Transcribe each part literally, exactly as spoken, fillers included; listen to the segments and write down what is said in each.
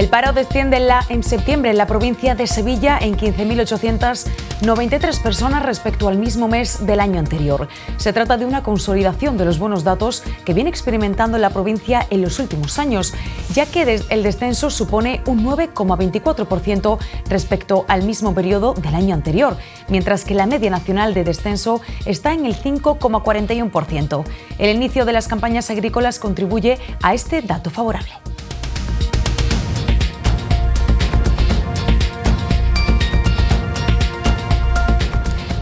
El paro desciende en, la, en septiembre en la provincia de Sevilla en quince mil ochocientas noventa y tres personas respecto al mismo mes del año anterior. Se trata de una consolidación de los buenos datos que viene experimentando la provincia en los últimos años, ya que el descenso supone un nueve coma veinticuatro por ciento respecto al mismo periodo del año anterior, mientras que la media nacional de descenso está en el cinco coma cuarenta y uno por ciento. El inicio de las campañas agrícolas contribuye a este dato favorable.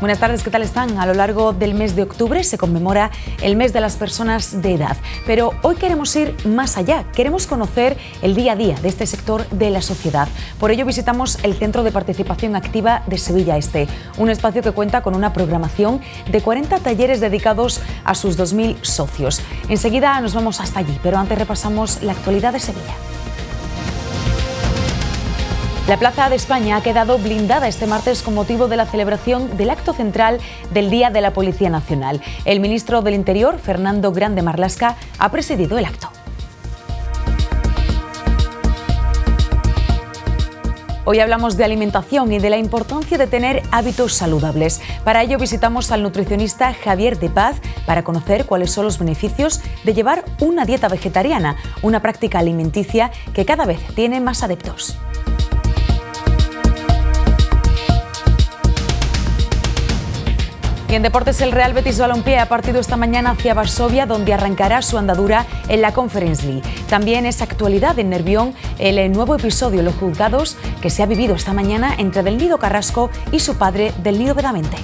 Buenas tardes, ¿qué tal están? A lo largo del mes de octubre se conmemora el mes de las personas de edad, pero hoy queremos ir más allá, queremos conocer el día a día de este sector de la sociedad. Por ello visitamos el Centro de Participación Activa de Sevilla Este, un espacio que cuenta con una programación de cuarenta talleres dedicados a sus dos mil socios. Enseguida nos vamos hasta allí, pero antes repasamos la actualidad de Sevilla. La Plaza de España ha quedado blindada este martes con motivo de la celebración del acto central del Día de la Policía Nacional. El ministro del Interior, Fernando Grande-Marlaska, ha presidido el acto. Hoy hablamos de alimentación y de la importancia de tener hábitos saludables. Para ello visitamos al nutricionista Javier de Paz para conocer cuáles son los beneficios de llevar una dieta vegetariana, una práctica alimenticia que cada vez tiene más adeptos. Y en deportes, el Real Betis Balompié ha partido esta mañana hacia Varsovia, donde arrancará su andadura en la Conference League. También es actualidad en Nervión el nuevo episodio en los juzgados que se ha vivido esta mañana entre Del Nido Carrasco y su padre, Del Nido Vegamente.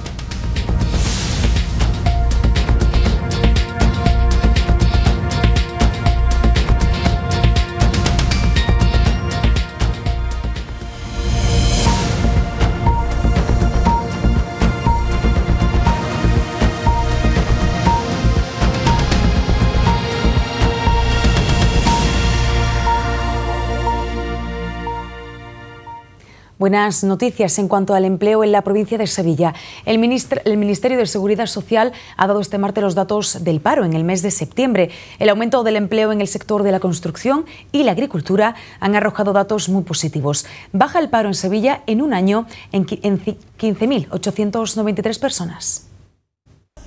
Buenas noticias en cuanto al empleo en la provincia de Sevilla. El, ministro, el Ministerio de Seguridad Social ha dado este martes los datos del paro en el mes de septiembre. El aumento del empleo en el sector de la construcción y la agricultura han arrojado datos muy positivos. Baja el paro en Sevilla en un año en quince mil ochocientas noventa y tres personas.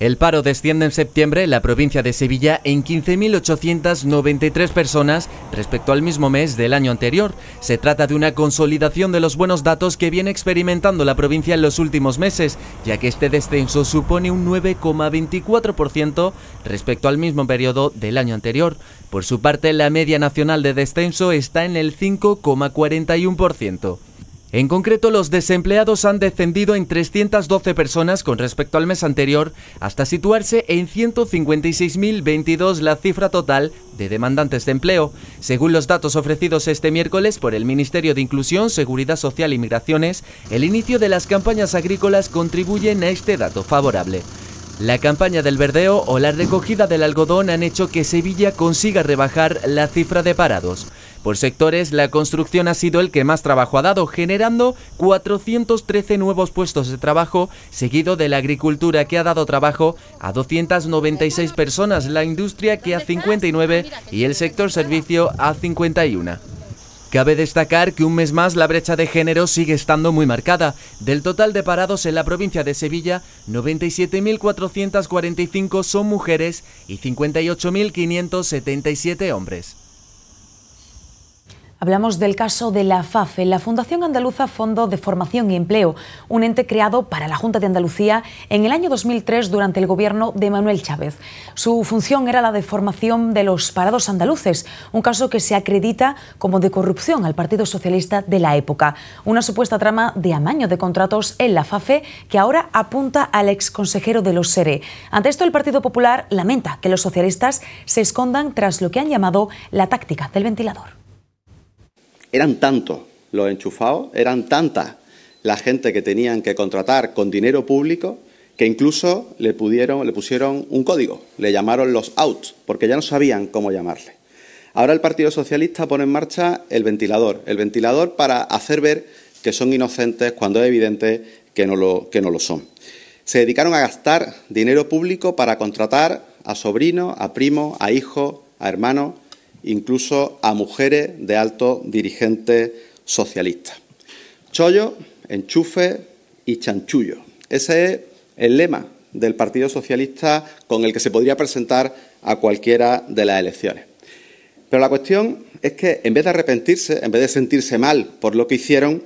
El paro desciende en septiembre en la provincia de Sevilla en quince mil ochocientas noventa y tres personas respecto al mismo mes del año anterior. Se trata de una consolidación de los buenos datos que viene experimentando la provincia en los últimos meses, ya que este descenso supone un nueve coma veinticuatro por ciento respecto al mismo periodo del año anterior. Por su parte, la media nacional de descenso está en el cinco coma cuarenta y uno por ciento. En concreto, los desempleados han descendido en trescientas doce personas con respecto al mes anterior, hasta situarse en ciento cincuenta y seis mil veintidós la cifra total de demandantes de empleo. Según los datos ofrecidos este miércoles por el Ministerio de Inclusión, Seguridad Social y Migraciones, el inicio de las campañas agrícolas contribuyen a este dato favorable. La campaña del verdeo o la recogida del algodón han hecho que Sevilla consiga rebajar la cifra de parados. Por sectores, la construcción ha sido el que más trabajo ha dado, generando cuatrocientos trece nuevos puestos de trabajo, seguido de la agricultura, que ha dado trabajo a doscientas noventa y seis personas, la industria, que a cincuenta y nueve, y el sector servicio a cincuenta y uno. Cabe destacar que un mes más la brecha de género sigue estando muy marcada. Del total de parados en la provincia de Sevilla, noventa y siete mil cuatrocientas cuarenta y cinco son mujeres y cincuenta y ocho mil quinientos setenta y siete hombres. Hablamos del caso de la FAFE, la Fundación Andaluza Fondo de Formación y Empleo, un ente creado para la Junta de Andalucía en el año dos mil tres durante el gobierno de Manuel Chávez. Su función era la de formación de los parados andaluces, un caso que se acredita como de corrupción al Partido Socialista de la época. Una supuesta trama de amaño de contratos en la FAFE que ahora apunta al exconsejero de los E R E. Ante esto, el Partido Popular lamenta que los socialistas se escondan tras lo que han llamado la táctica del ventilador. Eran tantos los enchufados, eran tantas la gente que tenían que contratar con dinero público, que incluso le, pudieron, le pusieron un código, le llamaron los outs, porque ya no sabían cómo llamarle. Ahora el Partido Socialista pone en marcha el ventilador, el ventilador para hacer ver que son inocentes cuando es evidente que no lo, que no lo son. Se dedicaron a gastar dinero público para contratar a sobrinos, a primos, a hijos, a hermanos, incluso a mujeres de altos dirigentes socialistas. Chollo, enchufe y chanchullo. Ese es el lema del Partido Socialista con el que se podría presentar a cualquiera de las elecciones. Pero la cuestión es que, en vez de arrepentirse, en vez de sentirse mal por lo que hicieron,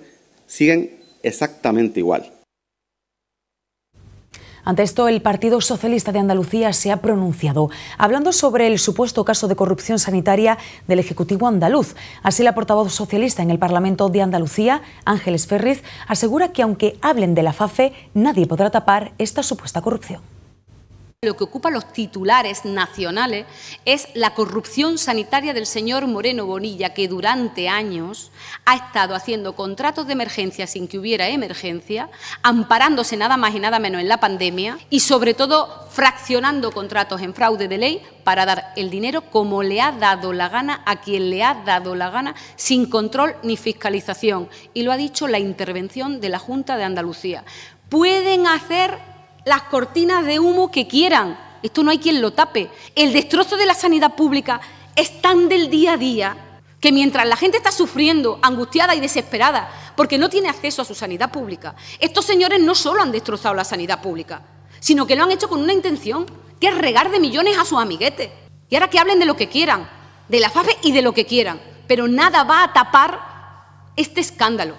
siguen exactamente igual. Ante esto, el Partido Socialista de Andalucía se ha pronunciado, hablando sobre el supuesto caso de corrupción sanitaria del Ejecutivo andaluz. Así, la portavoz socialista en el Parlamento de Andalucía, Ángeles Ferriz, asegura que aunque hablen de la FAFE, nadie podrá tapar esta supuesta corrupción. Lo que ocupa los titulares nacionales es la corrupción sanitaria del señor Moreno Bonilla, que durante años ha estado haciendo contratos de emergencia sin que hubiera emergencia, amparándose nada más y nada menos en la pandemia y, sobre todo, fraccionando contratos en fraude de ley para dar el dinero como le ha dado la gana a quien le ha dado la gana, sin control ni fiscalización. Y lo ha dicho la intervención de la Junta de Andalucía. Pueden hacer las cortinas de humo que quieran, esto no hay quien lo tape. El destrozo de la sanidad pública es tan del día a día que mientras la gente está sufriendo, angustiada y desesperada, porque no tiene acceso a su sanidad pública, estos señores no solo han destrozado la sanidad pública, sino que lo han hecho con una intención, que es regar de millones a sus amiguetes. Y ahora que hablen de lo que quieran, de la FAFE y de lo que quieran, pero nada va a tapar este escándalo.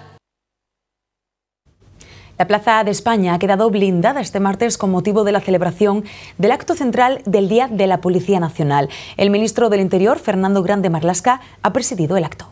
La Plaza de España ha quedado blindada este martes con motivo de la celebración del acto central del Día de la Policía Nacional. El ministro del Interior, Fernando Grande-Marlaska, ha presidido el acto.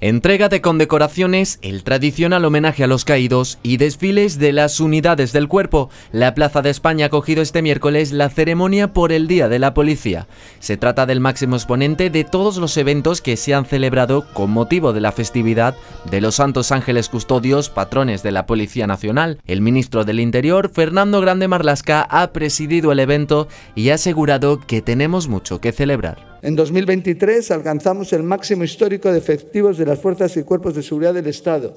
Entrega de condecoraciones, el tradicional homenaje a los caídos y desfiles de las unidades del cuerpo. La Plaza de España ha acogido este miércoles la ceremonia por el Día de la Policía. Se trata del máximo exponente de todos los eventos que se han celebrado con motivo de la festividad de los Santos Ángeles Custodios, patrones de la Policía Nacional. El ministro del Interior, Fernando Grande-Marlaska, ha presidido el evento y ha asegurado que tenemos mucho que celebrar. En dos mil veintitrés alcanzamos el máximo histórico de efectivos de las fuerzas y cuerpos de seguridad del Estado,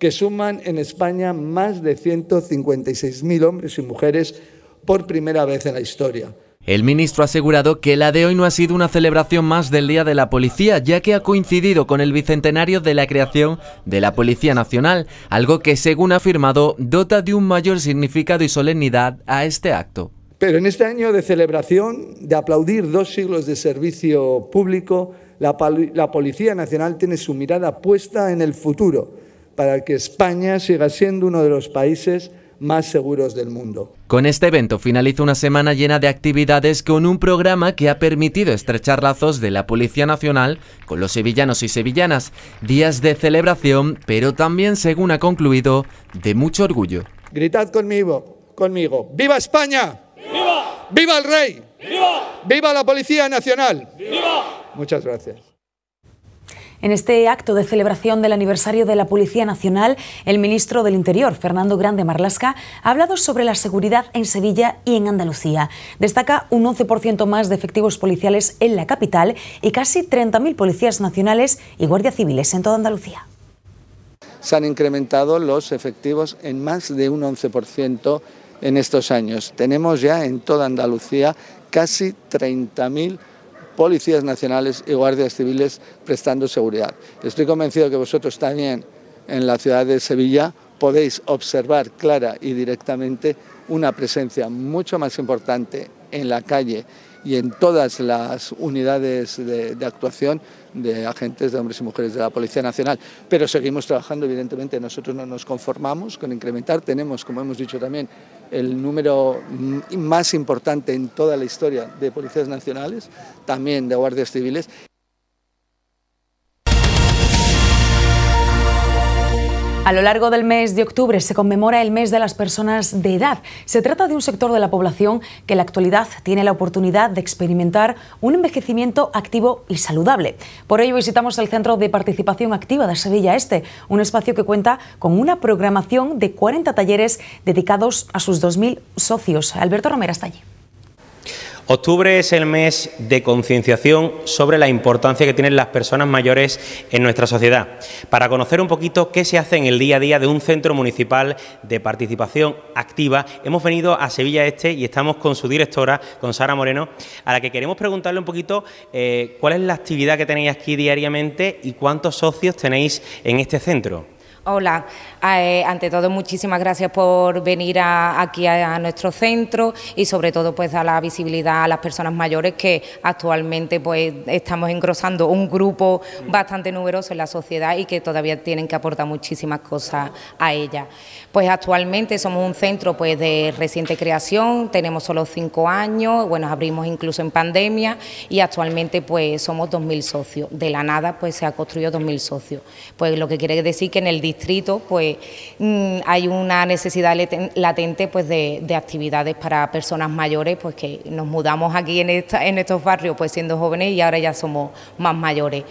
que suman en España más de ciento cincuenta y seis mil hombres y mujeres por primera vez en la historia. El ministro ha asegurado que la de hoy no ha sido una celebración más del Día de la Policía, ya que ha coincidido con el bicentenario de la creación de la Policía Nacional, algo que, según ha afirmado, dota de un mayor significado y solemnidad a este acto. Pero en este año de celebración, de aplaudir dos siglos de servicio público, la, la Policía Nacional tiene su mirada puesta en el futuro, para que España siga siendo uno de los países más seguros del mundo. Con este evento finaliza una semana llena de actividades, con un programa que ha permitido estrechar lazos de la Policía Nacional con los sevillanos y sevillanas. Días de celebración, pero también, según ha concluido, de mucho orgullo. Gritad conmigo, conmigo, ¡viva España! ¡Viva! ¡Viva el rey! ¡Viva! ¡Viva la Policía Nacional! ¡Viva! Muchas gracias. En este acto de celebración del aniversario de la Policía Nacional, el ministro del Interior, Fernando Grande-Marlaska, ha hablado sobre la seguridad en Sevilla y en Andalucía. Destaca un once por ciento más de efectivos policiales en la capital y casi treinta mil policías nacionales y guardias civiles en toda Andalucía. Se han incrementado los efectivos en más de un once por ciento en estos años. Tenemos ya en toda Andalucía casi treinta mil policías nacionales y guardias civiles prestando seguridad. Estoy convencido que vosotros también en la ciudad de Sevilla podéis observar clara y directamente una presencia mucho más importante en la calle y en todas las unidades de, de actuación de agentes de hombres y mujeres de la Policía Nacional. Pero seguimos trabajando, evidentemente, nosotros no nos conformamos con incrementar. Tenemos, como hemos dicho también, el número más importante en toda la historia de policías nacionales, también de guardias civiles. A lo largo del mes de octubre se conmemora el mes de las personas de edad. Se trata de un sector de la población que en la actualidad tiene la oportunidad de experimentar un envejecimiento activo y saludable. Por ello visitamos el Centro de Participación Activa de Sevilla Este, un espacio que cuenta con una programación de cuarenta talleres dedicados a sus dos mil socios. Alberto Romero está allí. Octubre es el mes de concienciación sobre la importancia que tienen las personas mayores en nuestra sociedad. Para conocer un poquito qué se hace en el día a día de un centro municipal de participación activa, hemos venido a Sevilla Este y estamos con su directora, con Sara Moreno, a la que queremos preguntarle un poquito eh, cuál es la actividad que tenéis aquí diariamente y cuántos socios tenéis en este centro. Hola, eh, ante todo muchísimas gracias por venir a, aquí a, a nuestro centro y sobre todo pues dar la visibilidad a las personas mayores que actualmente pues estamos engrosando un grupo bastante numeroso en la sociedad y que todavía tienen que aportar muchísimas cosas a ella. Pues actualmente somos un centro pues de reciente creación, tenemos solo cinco años, bueno, abrimos incluso en pandemia y actualmente pues somos dos mil socios, de la nada pues se ha construido dos mil socios, pues lo que quiere decir que en el distrito pues hay una necesidad latente pues de, de actividades para personas mayores, pues que nos mudamos aquí en, esta, en estos barrios pues siendo jóvenes y ahora ya somos más mayores.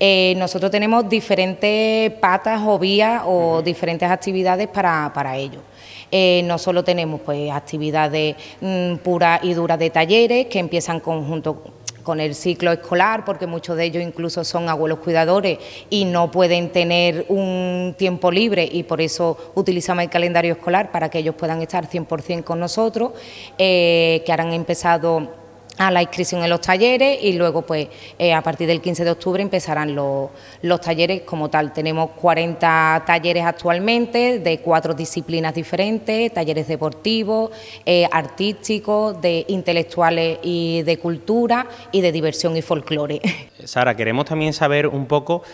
Eh, nosotros tenemos diferentes patas o vías o uh-huh. diferentes actividades para, para ello. Eh, no solo tenemos pues actividades mmm, puras y duras de talleres que empiezan conjunto con el ciclo escolar, porque muchos de ellos incluso son abuelos cuidadores y no pueden tener un tiempo libre y por eso utilizamos el calendario escolar para que ellos puedan estar cien por cien con nosotros, eh, que ahora han empezado a la inscripción en los talleres y luego pues eh, a partir del quince de octubre empezarán los, los talleres como tal. Tenemos cuarenta talleres actualmente de cuatro disciplinas diferentes, talleres deportivos, eh, artísticos, de intelectuales y de cultura y de diversión y folclore. Sara, queremos también saber un poco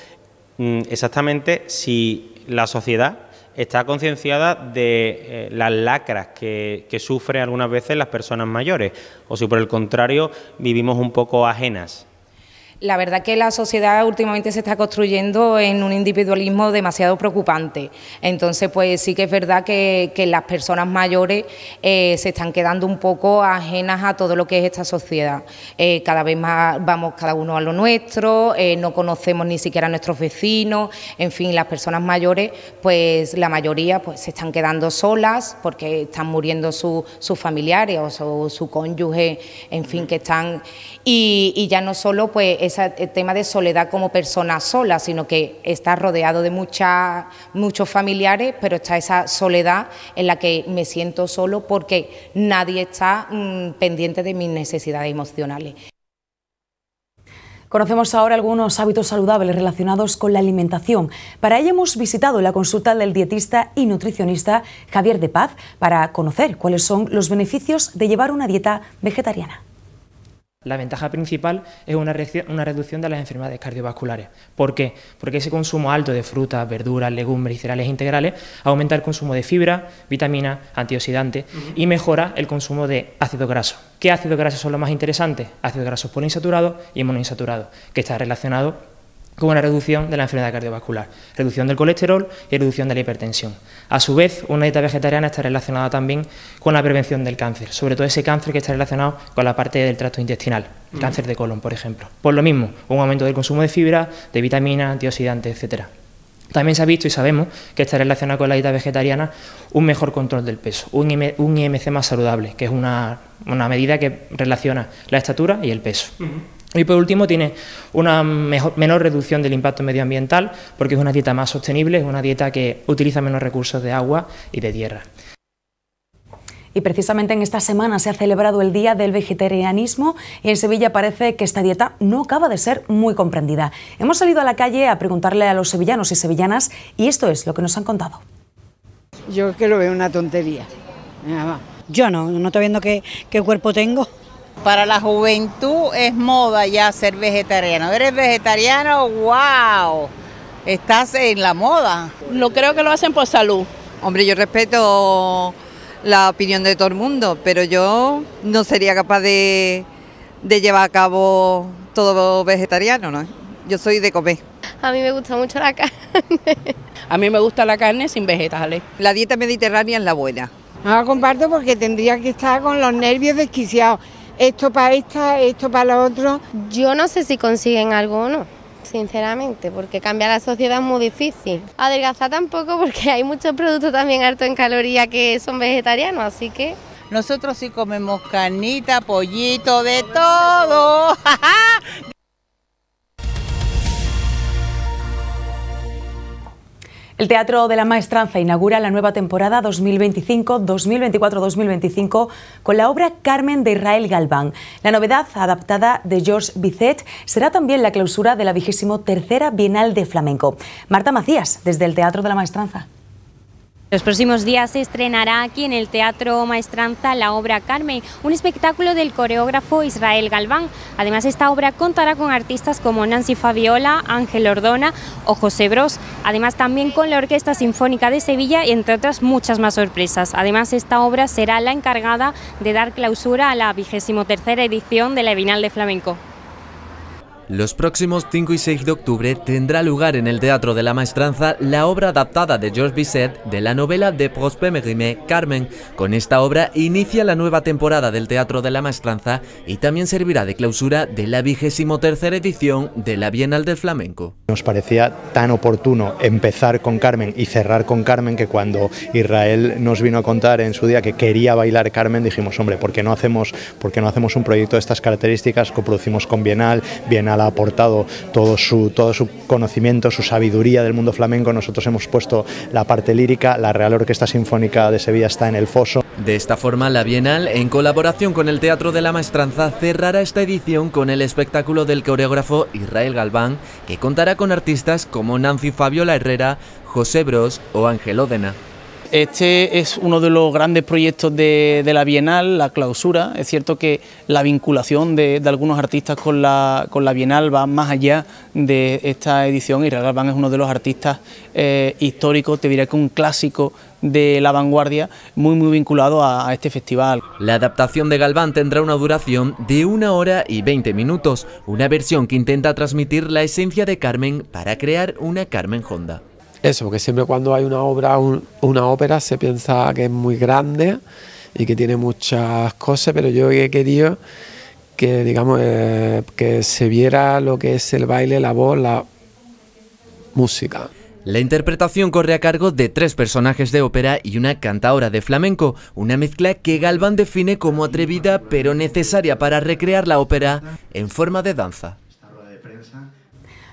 exactamente si la sociedad está concienciada de eh, las lacras que, que sufren algunas veces las personas mayores, o si por el contrario vivimos un poco ajenas. La verdad que la sociedad últimamente se está construyendo en un individualismo demasiado preocupante. Entonces, pues sí que es verdad que, que las personas mayores eh, se están quedando un poco ajenas a todo lo que es esta sociedad. Eh, cada vez más vamos cada uno a lo nuestro, eh, no conocemos ni siquiera a nuestros vecinos. En fin, las personas mayores, pues la mayoría pues se están quedando solas porque están muriendo su, sus familiares o su, su cónyuge, en fin, que están. Y, y ya no solo pues es el tema de soledad como persona sola, sino que está rodeado de mucha, muchos familiares, pero está esa soledad en la que me siento solo porque nadie está mm, pendiente de mis necesidades emocionales. Conocemos ahora algunos hábitos saludables relacionados con la alimentación. Para ello hemos visitado la consulta del dietista y nutricionista Javier de Paz para conocer cuáles son los beneficios de llevar una dieta vegetariana. La ventaja principal es una, una reducción de las enfermedades cardiovasculares. ¿Por qué? Porque ese consumo alto de frutas, verduras, legumbres y cereales integrales aumenta el consumo de fibra, vitaminas, antioxidantes uh-huh. y mejora el consumo de ácidos grasos. ¿Qué ácidos grasos son los más interesantes? Ácidos grasos poliinsaturados y monoinsaturados, que está relacionado con una reducción de la enfermedad cardiovascular, reducción del colesterol y reducción de la hipertensión. A su vez, una dieta vegetariana está relacionada también con la prevención del cáncer, sobre todo ese cáncer que está relacionado con la parte del tracto intestinal, mm. cáncer de colon, por ejemplo. Por lo mismo, un aumento del consumo de fibra, de vitaminas, antioxidantes, etcétera. También se ha visto y sabemos que está relacionado con la dieta vegetariana un mejor control del peso, un I M C más saludable, que es una, una medida que relaciona la estatura y el peso. Mm. Y por último tiene una mejor, menor reducción del impacto medioambiental porque es una dieta más sostenible, es una dieta que utiliza menos recursos de agua y de tierra. Y precisamente en esta semana se ha celebrado el Día del Vegetarianismo y en Sevilla parece que esta dieta no acaba de ser muy comprendida. Hemos salido a la calle a preguntarle a los sevillanos y sevillanas y esto es lo que nos han contado. Yo es que lo veo una tontería. Yo no, no estoy viendo qué, qué cuerpo tengo. Para la juventud es moda ya ser vegetariano. ¿Eres vegetariano? ¡Wow! Estás en la moda. No creo que lo hacen por salud. Hombre, yo respeto la opinión de todo el mundo, pero yo no sería capaz de, de llevar a cabo todo vegetariano, ¿no? Yo soy de comer. A mí me gusta mucho la carne. A mí me gusta la carne sin vegetales. La dieta mediterránea es la buena. No la comparto porque tendría que estar con los nervios desquiciados. Esto para esta, esto para lo otro. Yo no sé si consiguen algo o no, sinceramente, porque cambiar la sociedad es muy difícil. Adelgazar tampoco porque hay muchos productos también altos en calorías que son vegetarianos, así que... Nosotros sí comemos carnita, pollito, de todo. El Teatro de la Maestranza inaugura la nueva temporada dos mil veinticinco dos mil veinticuatro dos mil veinticinco con la obra Carmen de Israel Galván. La novedad, adaptada de Georges Bizet, será también la clausura de la vigésimo tercera Bienal de Flamenco. Marta Macías, desde el Teatro de la Maestranza. Los próximos días se estrenará aquí en el Teatro Maestranza la obra Carmen, un espectáculo del coreógrafo Israel Galván. Además, esta obra contará con artistas como Nancy Fabiola, Ángel Ordona o José Bros. Además, también con la Orquesta Sinfónica de Sevilla y entre otras muchas más sorpresas. Además, esta obra será la encargada de dar clausura a la vigésimo tercera edición de la Bienal de Flamenco. Los próximos cinco y seis de octubre tendrá lugar en el Teatro de la Maestranza la obra adaptada de Georges Bizet de la novela de Prosper Mérimé, Carmen. Con esta obra inicia la nueva temporada del Teatro de la Maestranza y también servirá de clausura de la vigésimo tercera edición de la Bienal del Flamenco. Nos parecía tan oportuno empezar con Carmen y cerrar con Carmen que cuando Israel nos vino a contar en su día que quería bailar Carmen dijimos, hombre, ¿por qué no hacemos, por qué no hacemos un proyecto de estas características? Coproducimos con Bienal, Bienal ha aportado todo su, todo su conocimiento, su sabiduría del mundo flamenco. Nosotros hemos puesto la parte lírica, la Real Orquesta Sinfónica de Sevilla está en el foso. De esta forma, la Bienal, en colaboración con el Teatro de la Maestranza, cerrará esta edición con el espectáculo del coreógrafo Israel Galván, que contará con artistas como Nancy Fabiola Herrera, José Bros o Ángel Ordona. Este es uno de los grandes proyectos de, de la Bienal, la clausura. Es cierto que la vinculación de, de algunos artistas con la, con la Bienal va más allá de esta edición. Israel Galván es uno de los artistas eh, históricos, te diré que un clásico de la vanguardia, muy muy vinculado a, a este festival. La adaptación de Galván tendrá una duración de una hora y veinte minutos, una versión que intenta transmitir la esencia de Carmen para crear una Carmen Honda. Eso, porque siempre cuando hay una obra, un, una ópera, se piensa que es muy grande y que tiene muchas cosas, pero yo he querido que, digamos, eh, que se viera lo que es el baile, la voz, la música. La interpretación corre a cargo de tres personajes de ópera y una cantaora de flamenco, una mezcla que Galván define como atrevida pero necesaria para recrear la ópera en forma de danza.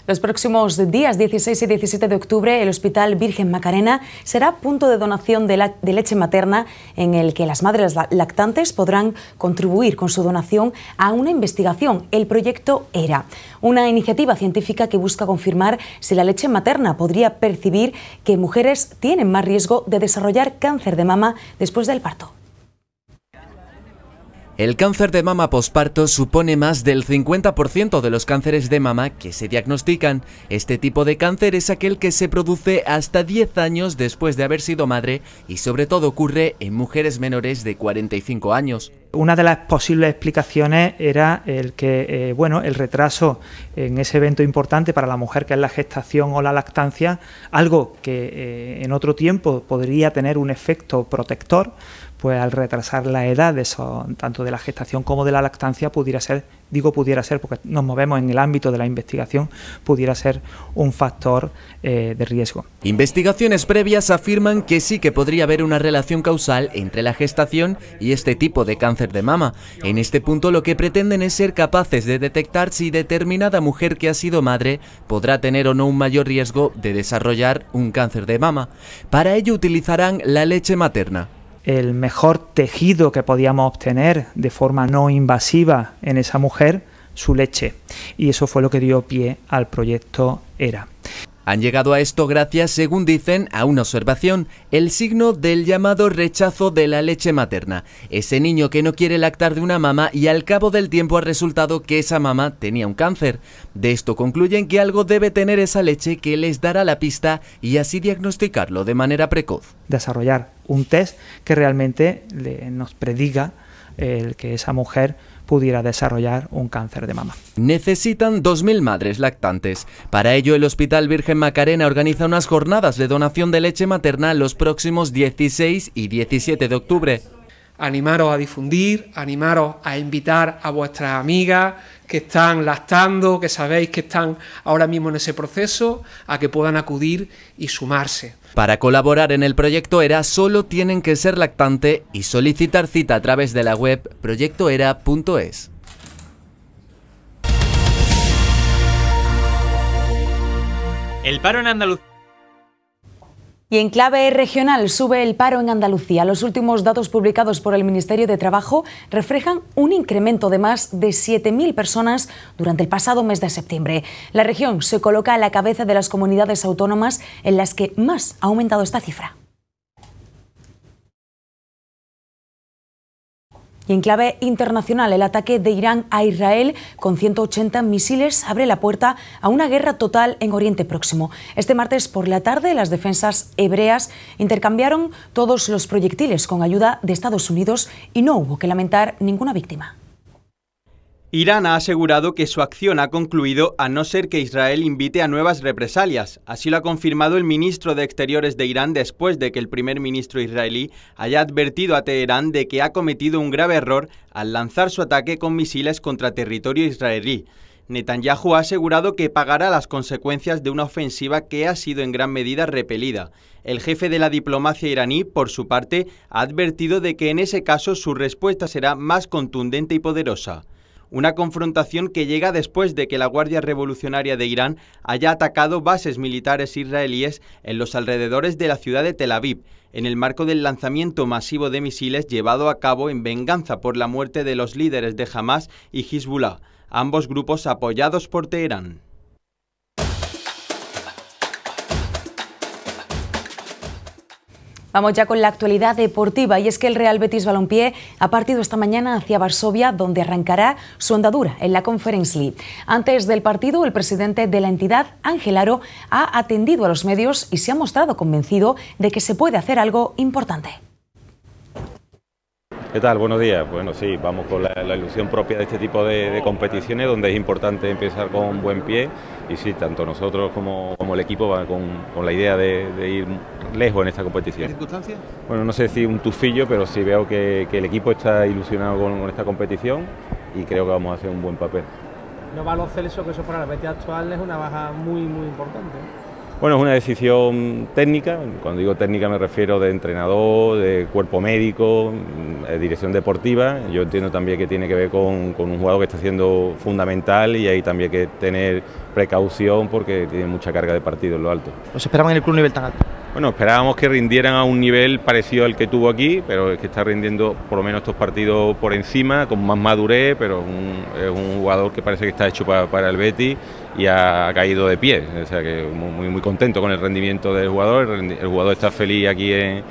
Los próximos días dieciséis y diecisiete de octubre el Hospital Virgen Macarena será punto de donación de, la, de leche materna en el que las madres lactantes podrán contribuir con su donación a una investigación, el proyecto ERA, una iniciativa científica que busca confirmar si la leche materna podría percibir que mujeres tienen más riesgo de desarrollar cáncer de mama después del parto. El cáncer de mama posparto supone más del cincuenta por ciento de los cánceres de mama que se diagnostican. Este tipo de cáncer es aquel que se produce hasta diez años después de haber sido madre y sobre todo ocurre en mujeres menores de cuarenta y cinco años. Una de las posibles explicaciones era el que eh, bueno, el retraso en ese evento importante para la mujer que es la gestación o la lactancia, algo que eh, en otro tiempo podría tener un efecto protector, pues al retrasar la edad de eso, tanto de la gestación como de la lactancia, pudiera ser, digo pudiera ser porque nos movemos en el ámbito de la investigación, pudiera ser un factor eh, de riesgo. Investigaciones previas afirman que sí que podría haber una relación causal entre la gestación y este tipo de cáncer de mama. En este punto lo que pretenden es ser capaces de detectar si determinada mujer que ha sido madre podrá tener o no un mayor riesgo de desarrollar un cáncer de mama. Para ello utilizarán la leche materna. El mejor tejido que podíamos obtener de forma no invasiva en esa mujer, su leche. Y eso fue lo que dio pie al proyecto ERA. Han llegado a esto gracias, según dicen, a una observación, el signo del llamado rechazo de la leche materna. Ese niño que no quiere lactar de una mama y al cabo del tiempo ha resultado que esa mama tenía un cáncer. De esto concluyen que algo debe tener esa leche que les dará la pista y así diagnosticarlo de manera precoz. Desarrollar un test que realmente le, nos prediga el que esa mujer pudiera desarrollar un cáncer de mama. Necesitan dos mil madres lactantes. Para ello, el Hospital Virgen Macarena organiza unas jornadas de donación de leche materna los próximos dieciséis y diecisiete de octubre. animaros a difundir, animaros a invitar a vuestras amigas que están lactando, que sabéis que están ahora mismo en ese proceso, a que puedan acudir y sumarse. Para colaborar en el proyecto ERA solo tienen que ser lactante y solicitar cita a través de la web proyecto era punto es. El paro en Andalucía. Y en clave regional sube el paro en Andalucía. Los últimos datos publicados por el Ministerio de Trabajo reflejan un incremento de más de siete mil personas durante el pasado mes de septiembre. La región se coloca a la cabeza de las comunidades autónomas en las que más ha aumentado esta cifra. Y en clave internacional, el ataque de Irán a Israel con ciento ochenta misiles abre la puerta a una guerra total en Oriente Próximo. Este martes por la tarde, las defensas hebreas intercambiaron todos los proyectiles con ayuda de Estados Unidos y no hubo que lamentar ninguna víctima. Irán ha asegurado que su acción ha concluido a no ser que Israel invite a nuevas represalias. Así lo ha confirmado el ministro de Exteriores de Irán después de que el primer ministro israelí haya advertido a Teherán de que ha cometido un grave error al lanzar su ataque con misiles contra territorio israelí. Netanyahu ha asegurado que pagará las consecuencias de una ofensiva que ha sido en gran medida repelida. El jefe de la diplomacia iraní, por su parte, ha advertido de que en ese caso su respuesta será más contundente y poderosa. Una confrontación que llega después de que la Guardia Revolucionaria de Irán haya atacado bases militares israelíes en los alrededores de la ciudad de Tel Aviv, en el marco del lanzamiento masivo de misiles llevado a cabo en venganza por la muerte de los líderes de Hamas y Hezbollah, ambos grupos apoyados por Teherán. Vamos ya con la actualidad deportiva, y es que el Real Betis Balompié ha partido esta mañana hacia Varsovia, donde arrancará su andadura en la Conference League. Antes del partido, el presidente de la entidad, Ángel Ordona, ha atendido a los medios y se ha mostrado convencido de que se puede hacer algo importante. ¿Qué tal? Buenos días. Bueno, sí, vamos con la, la ilusión propia de este tipo de, de competiciones, donde es importante empezar con buen pie, y sí, tanto nosotros como, como el equipo va con, con la idea de, de ir lejos en esta competición. ¿Qué circunstancias? Bueno, no sé si un tufillo, pero sí veo que, que el equipo está ilusionado con, con esta competición y creo que vamos a hacer un buen papel. No va a los Celso, que eso para la Betis actual es una baja muy, muy importante. Bueno, es una decisión técnica. Cuando digo técnica me refiero de entrenador, de cuerpo médico, de dirección deportiva. Yo entiendo también que tiene que ver con, con un jugador que está siendo fundamental, y ahí también hay que tener precaución porque tiene mucha carga de partido en lo alto. ¿Os esperaban en el club un nivel tan alto? Bueno, esperábamos que rindieran a un nivel parecido al que tuvo aquí, pero es que está rindiendo por lo menos estos partidos por encima, con más madurez, pero un, es un jugador que parece que está hecho para, para el Betis y ha, ha caído de pie. O sea que muy, muy contento con el rendimiento del jugador. El, el jugador está feliz aquí en,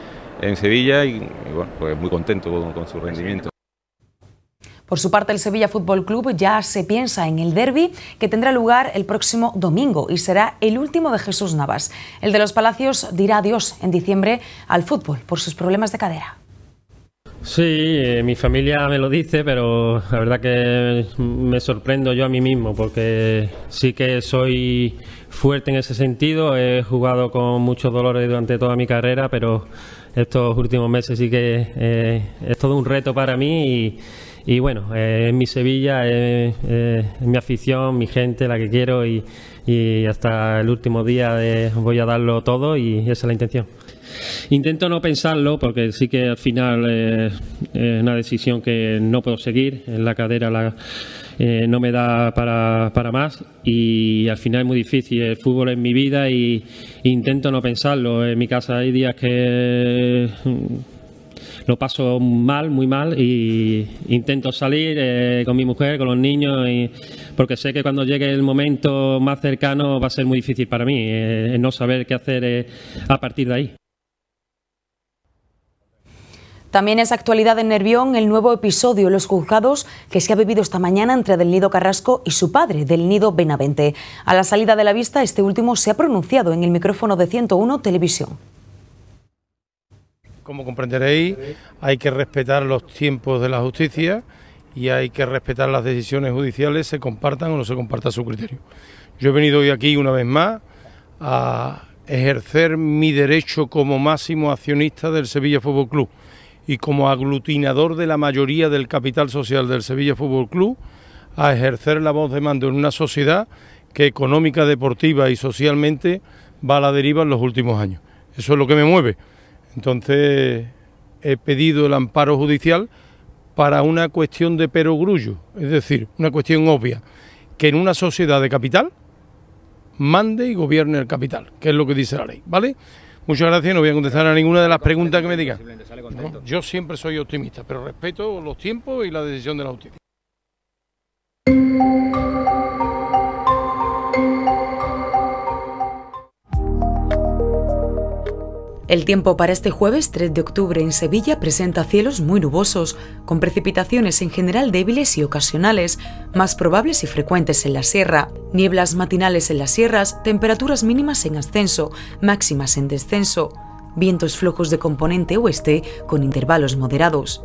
en Sevilla y, y bueno, pues muy contento con, con su rendimiento. Por su parte, el Sevilla Fútbol Club ya se piensa en el derbi que tendrá lugar el próximo domingo y será el último de Jesús Navas. El de los Palacios dirá adiós en diciembre al fútbol por sus problemas de cadera. Sí, eh, mi familia me lo dice, pero la verdad que me sorprendo yo a mí mismo, porque sí que soy fuerte en ese sentido. He jugado con muchos dolores durante toda mi carrera, pero estos últimos meses sí que eh, es todo un reto para mí y... Y bueno, eh, en mi Sevilla, eh, eh, en mi afición, mi gente, la que quiero, y, y hasta el último día de, voy a darlo todo, y esa es la intención. Intento no pensarlo, porque sí que al final eh, es una decisión que no puedo seguir. En la cadera la, eh, no me da para, para más, y al final es muy difícil. El fútbol es mi vida y, y intento no pensarlo. En mi casa hay días que... Eh, lo paso mal, muy mal, y intento salir eh, con mi mujer, con los niños, y, porque sé que cuando llegue el momento más cercano va a ser muy difícil para mí, eh, no saber qué hacer eh, a partir de ahí. También es actualidad en Nervión el nuevo episodio en los juzgados que se ha vivido esta mañana entre Del Nido Carrasco y su padre, Del Nido Vegamente. A la salida de la vista, este último se ha pronunciado en el micrófono de ciento uno Televisión. Como comprenderéis, hay que respetar los tiempos de la justicia y hay que respetar las decisiones judiciales, se compartan o no se compartan su criterio. Yo he venido hoy aquí una vez más a ejercer mi derecho como máximo accionista del Sevilla Fútbol Club y como aglutinador de la mayoría del capital social del Sevilla Fútbol Club, a ejercer la voz de mando en una sociedad que económica, deportiva y socialmente va a la deriva en los últimos años. Eso es lo que me mueve. Entonces he pedido el amparo judicial para una cuestión de perogrullo, es decir, una cuestión obvia, que en una sociedad de capital mande y gobierne el capital, que es lo que dice la ley, ¿vale? Muchas gracias, no voy a contestar a ninguna de las preguntas que me digan. No, yo siempre soy optimista, pero respeto los tiempos y la decisión de la justicia. El tiempo para este jueves tres de octubre en Sevilla presenta cielos muy nubosos, con precipitaciones en general débiles y ocasionales, más probables y frecuentes en la sierra, nieblas matinales en las sierras, temperaturas mínimas en ascenso, máximas en descenso, vientos flojos de componente oeste con intervalos moderados.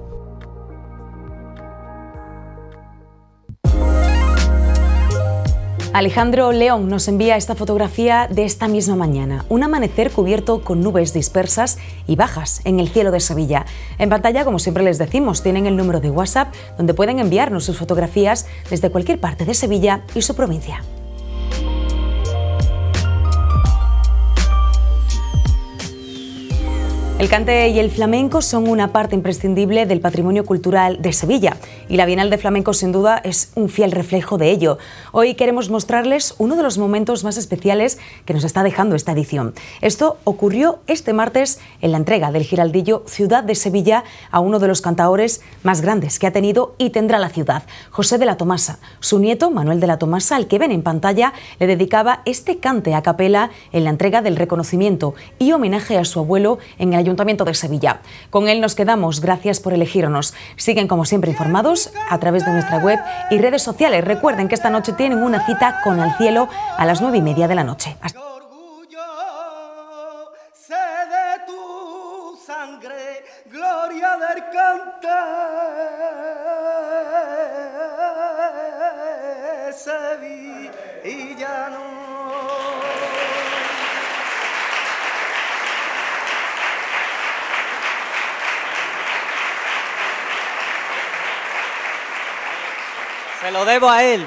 Alejandro León nos envía esta fotografía de esta misma mañana, un amanecer cubierto con nubes dispersas y bajas en el cielo de Sevilla. En pantalla, como siempre les decimos, tienen el número de WhatsApp donde pueden enviarnos sus fotografías desde cualquier parte de Sevilla y su provincia. El cante y el flamenco son una parte imprescindible del patrimonio cultural de Sevilla y la Bienal de Flamenco sin duda es un fiel reflejo de ello. Hoy queremos mostrarles uno de los momentos más especiales que nos está dejando esta edición. Esto ocurrió este martes en la entrega del Giraldillo Ciudad de Sevilla a uno de los cantaores más grandes que ha tenido y tendrá la ciudad, José de la Tomasa. Su nieto, Manuel de la Tomasa, al que ven en pantalla, le dedicaba este cante a capela en la entrega del reconocimiento y homenaje a su abuelo en el Ayuntamiento de Sevilla. Con él nos quedamos, gracias por elegirnos. Siguen como siempre informados a través de nuestra web y redes sociales. Recuerden que esta noche tienen una cita con Al Cielo a las nueve y media de la noche. Hasta... Se lo debo a él.